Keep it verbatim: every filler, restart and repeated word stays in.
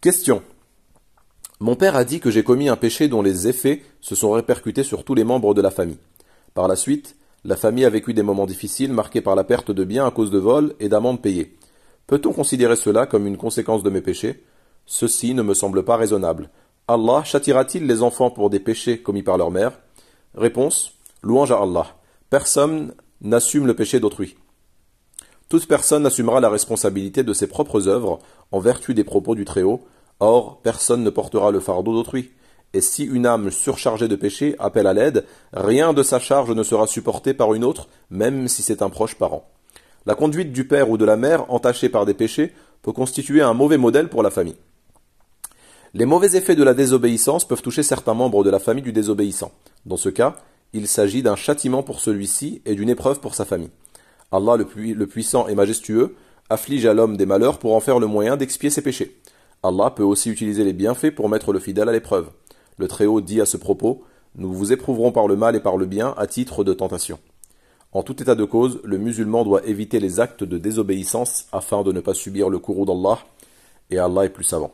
Question. Mon père a dit que j'ai commis un péché dont les effets se sont répercutés sur tous les membres de la famille. Par la suite, la famille a vécu des moments difficiles marqués par la perte de biens à cause de vols et d'amendes payées. Peut-on considérer cela comme une conséquence de mes péchés? Ceci ne me semble pas raisonnable. Allah châtiera-t-il les enfants pour des péchés commis par leur mère? Réponse. Louange à Allah. Personne n'assume le péché d'autrui. Toute personne assumera la responsabilité de ses propres œuvres en vertu des propos du Très-Haut. Or, personne ne portera le fardeau d'autrui. Et si une âme surchargée de péché appelle à l'aide, rien de sa charge ne sera supporté par une autre, même si c'est un proche parent. La conduite du père ou de la mère entachée par des péchés peut constituer un mauvais modèle pour la famille. Les mauvais effets de la désobéissance peuvent toucher certains membres de la famille du désobéissant. Dans ce cas, il s'agit d'un châtiment pour celui-ci et d'une épreuve pour sa famille. Allah, le, pu- le puissant et majestueux, afflige à l'homme des malheurs pour en faire le moyen d'expier ses péchés. Allah peut aussi utiliser les bienfaits pour mettre le fidèle à l'épreuve. Le Très-Haut dit à ce propos « Nous vous éprouverons par le mal et par le bien à titre de tentation ». En tout état de cause, le musulman doit éviter les actes de désobéissance afin de ne pas subir le courroux d'Allah, et Allah est plus savant.